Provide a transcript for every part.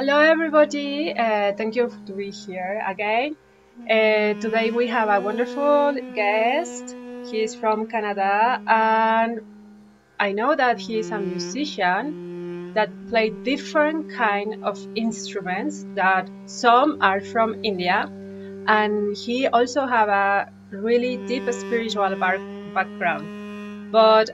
Hello everybody, thank you to be here again. Today we have a wonderful guest. He is from Canada and I know that he is a musician that played different kind of instruments, that some are from India, and he also have a really deep spiritual background. But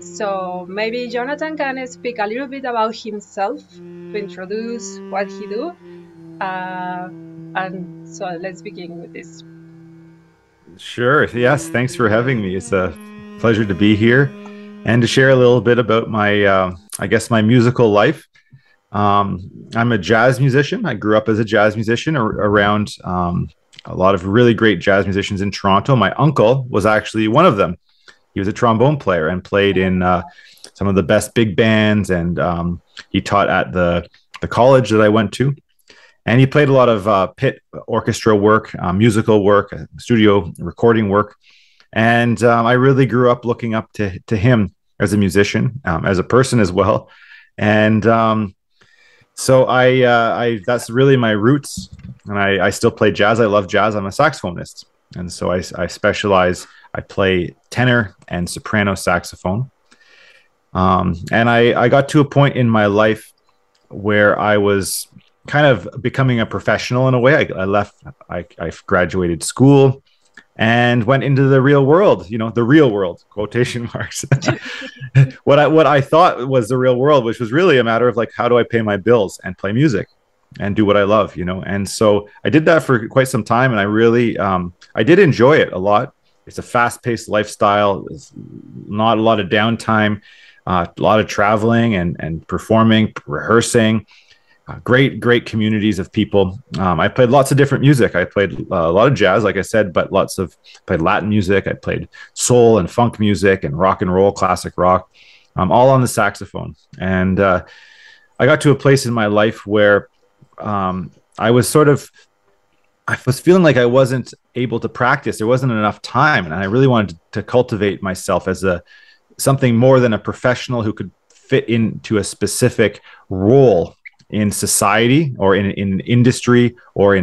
so maybe Jonathan can speak a little bit about himself to introduce what he do, and so let's begin with this. Sure. Yes. Thanks for having me. It's a pleasure to be here and to share a little bit about my, I guess, my musical life. I'm a jazz musician. I grew up as a jazz musician around a lot of really great jazz musicians in Toronto. My uncle was actually one of them. He was a trombone player and played in some of the best big bands, and he taught at the college that I went to. And he played a lot of pit orchestra work, musical work, studio recording work. And I really grew up looking up to him as a musician, as a person as well. And so I that's really my roots. And I still play jazz. I love jazz. I'm a saxophonist. And so I specialize. I play tenor and soprano saxophone. And I got to a point in my life where I was kind of becoming a professional in a way. I graduated school and went into the real world, you know, the real world, quotation marks. What I thought was the real world, which was really a matter of like, how do I pay my bills and play music and do what I love, you know? And so I did that for quite some time, and I really, I did enjoy it a lot. It's a fast-paced lifestyle. It's not a lot of downtime, a lot of traveling and performing, rehearsing, great communities of people. I played lots of different music. I played a lot of jazz, like I said, but played Latin music. I played soul and funk music and rock and roll, classic rock, all on the saxophone. And I got to a place in my life where I was feeling like I wasn't able to practice. There wasn't enough time, and I really wanted to cultivate myself as something more than a professional who could fit into a specific role in society or in industry or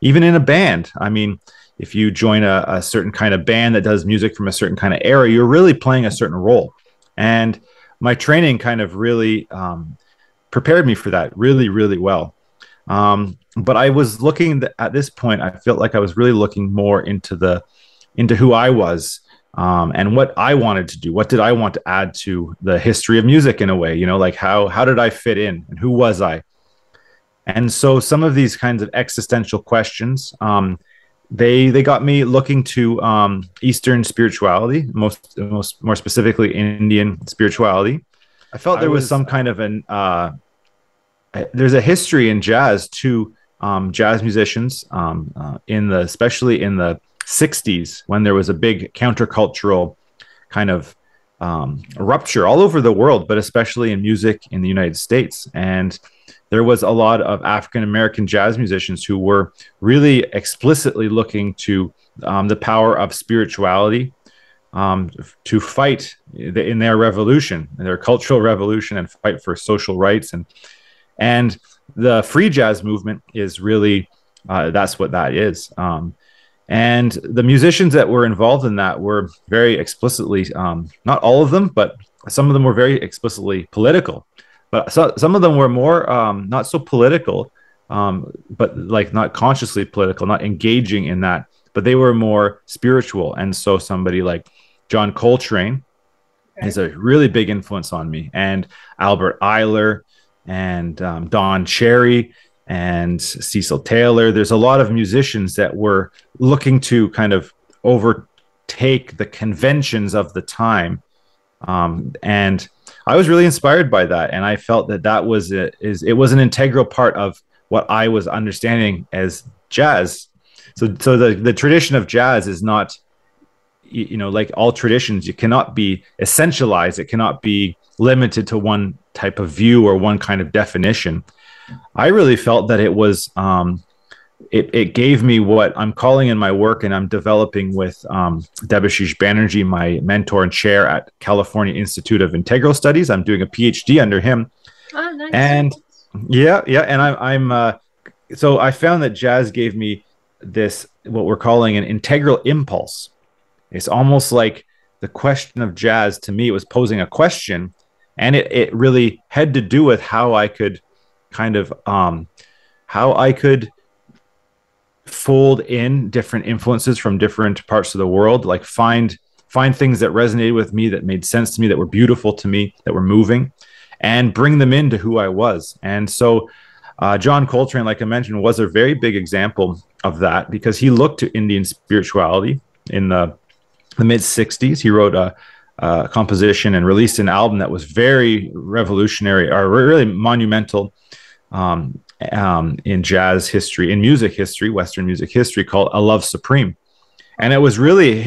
even in a band. I mean, if you join a certain kind of band that does music from a certain kind of era, you're really playing a certain role. And my training kind of really prepared me for that really, really well. But I was looking at this point, I felt like I was really looking more into who I was, and what I wanted to do. What did I want to add to the history of music in a way, you know, like how did I fit in and who was I? And so some of these kinds of existential questions, they got me looking to, Eastern spirituality, more specifically Indian spirituality. I felt there was some kind of there's a history in jazz to jazz musicians, especially in the 60s, when there was a big countercultural kind of rupture all over the world, but especially in music in the United States. And there was a lot of African-American jazz musicians who were really explicitly looking to the power of spirituality to fight in their revolution, in their cultural revolution, and fight for social rights. And the free jazz movement is really, that's what that is. And the musicians that were involved in that were very explicitly, not all of them, but some of them were very explicitly political. But some of them were more not so political, but like not consciously political, not engaging in that, but they were more spiritual. And so somebody like John Coltrane is a really big influence on me, and Albert Ayler, and Don Cherry and Cecil Taylor. There's a lot of musicians that were looking to kind of overtake the conventions of the time. And I was really inspired by that. And I felt that was it was an integral part of what I was understanding as jazz. So the tradition of jazz is not, you know, like all traditions, you cannot be essentialized. It cannot be limited to one type of view or one kind of definition. I really felt that it was, it gave me what I'm calling in my work, and I'm developing with Debashish Banerjee, my mentor and chair at California Institute of Integral Studies. I'm doing a PhD under him. Oh, nice. And Yeah. And so I found that jazz gave me this, what we're calling an integral impulse. It's almost like the question of jazz to me, it was posing a question, and it really had to do with how I could kind of, how I could fold in different influences from different parts of the world, like find things that resonated with me, that made sense to me, that were beautiful to me, that were moving, and bring them into who I was. And so John Coltrane, like I mentioned, was a very big example of that, because he looked to Indian spirituality in the mid-'60s. He wrote a composition and released an album that was very revolutionary, or really monumental in jazz history, in music history, Western music history, called A Love Supreme. And it was really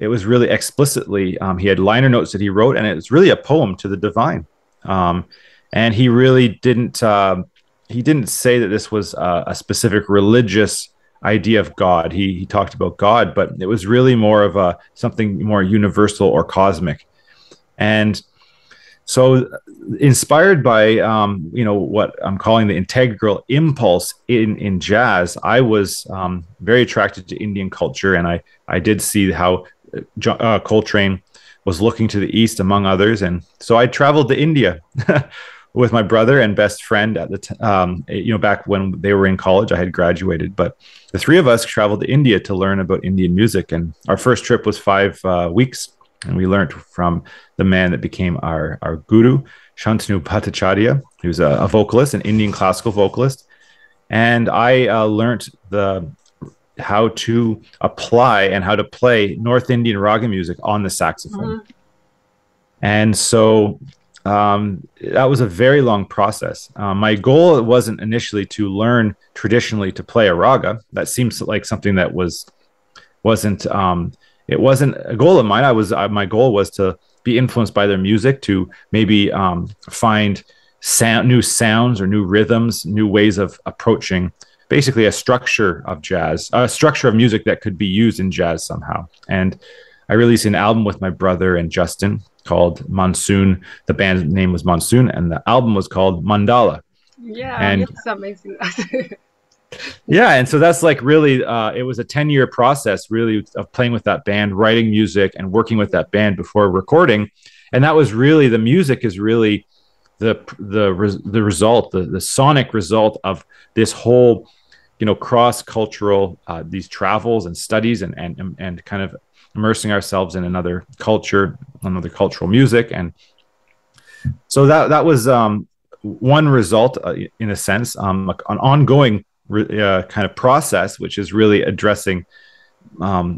explicitly, he had liner notes that he wrote, and it was really a poem to the divine. And he really didn't say that this was a specific religious idea of God. He talked about God, but it was really more of something more universal or cosmic. And so, inspired by what I'm calling the integral impulse in jazz, I was very attracted to Indian culture, and I did see how Coltrane was looking to the East, among others. And so I traveled to India with my brother and best friend at the back when they were in college. I had graduated, but the three of us traveled to India to learn about Indian music. And our first trip was 5 weeks, and we learned from the man that became our guru, Shantanu Paticharya. He was a vocalist, an Indian classical vocalist. And I learned how to apply and how to play North Indian raga music on the saxophone. Mm-hmm. And so that was a very long process. My goal wasn't initially to learn traditionally to play a raga. That seems like something that wasn't a goal of mine. My goal was to be influenced by their music, to maybe find new sounds or new rhythms, new ways of approaching basically a structure of jazz, a structure of music that could be used in jazz somehow. And I released an album with my brother and Justin called Monsoon. The band's name was Monsoon, and the album was called Mandala. Yeah, and that's amazing. Yeah, and so that's like really, it was a 10-year process really of playing with that band, writing music, and working with that band before recording. And that was really, the music is really the result, the sonic result of this whole, cross-cultural, these travels and studies and kind of immersing ourselves in another culture, another cultural music. And so that was one result, in a sense, an ongoing kind of process, which is really addressing my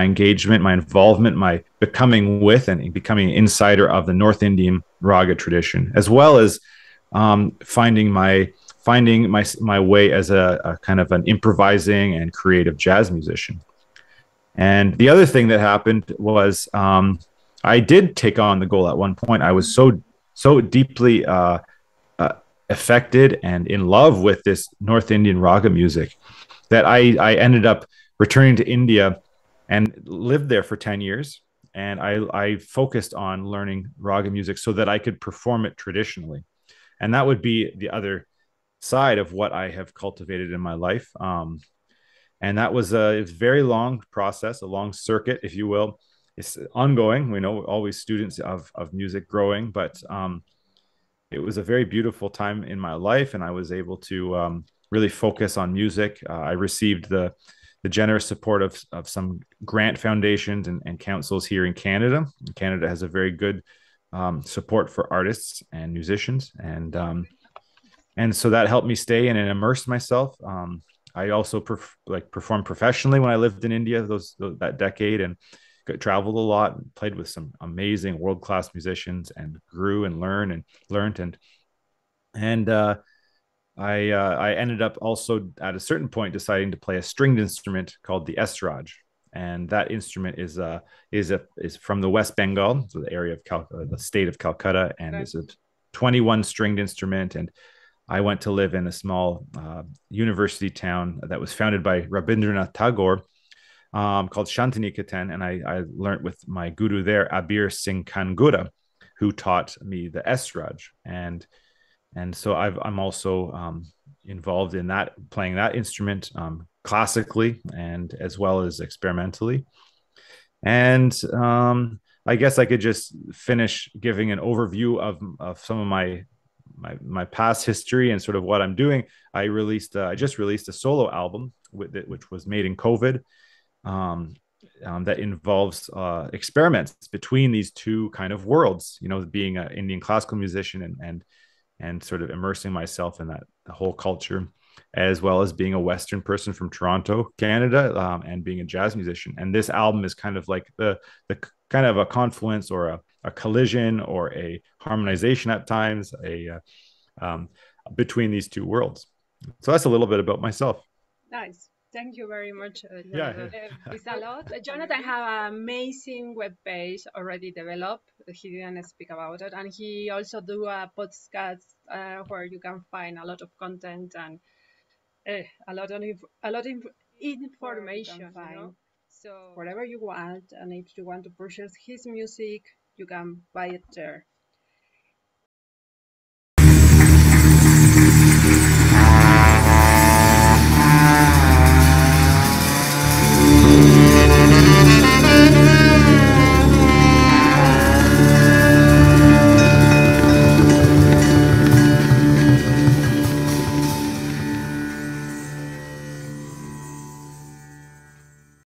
engagement, my involvement, my becoming with and becoming an insider of the North Indian raga tradition, as well as finding my way as a kind of an improvising and creative jazz musician. And the other thing that happened was I did take on the goal at one point. I was so deeply affected and in love with this North Indian raga music that I ended up returning to India and lived there for 10 years. And I focused on learning raga music so that I could perform it traditionally. And that would be the other side of what I have cultivated in my life. And that was a very long process, a long circuit, if you will. It's ongoing. We know always students of music growing, but it was a very beautiful time in my life, and I was able to really focus on music. I received the generous support of some grant foundations and councils here in Canada. Canada has a very good support for artists and musicians, and so that helped me stay in and immerse myself. I also performed professionally when I lived in India that decade, and traveled a lot, and played with some amazing world-class musicians, and grew and learned. I ended up also at a certain point deciding to play a stringed instrument called the Esraj. And that instrument is from the West Bengal, so the area of the state of Calcutta, and it's a 21 stringed instrument. And I went to live in a small university town that was founded by Rabindranath Tagore, called Shantiniketan, and I learned with my guru there, Abir Singh Kangura, who taught me the Esraj. And And so I'm also involved in that, playing that instrument classically and as well as experimentally. And I guess I could just finish giving an overview of some of my past history and sort of what I'm doing. I just released a solo album with it, which was made in COVID, that involves experiments between these two kind of worlds, you know, being an Indian classical musician and sort of immersing myself in that whole culture, as well as being a Western person from Toronto, Canada, and being a jazz musician. And this album is kind of like the kind of a confluence or a collision or a harmonization at times between these two worlds. So that's a little bit about myself. Nice. Thank you very much. It's a lot. Jonathan have an amazing webpage already developed. He didn't speak about it. And he also do a podcast where you can find a lot of content and a lot of information. You know? So whatever you want, and if you want to purchase his music, you can buy it there.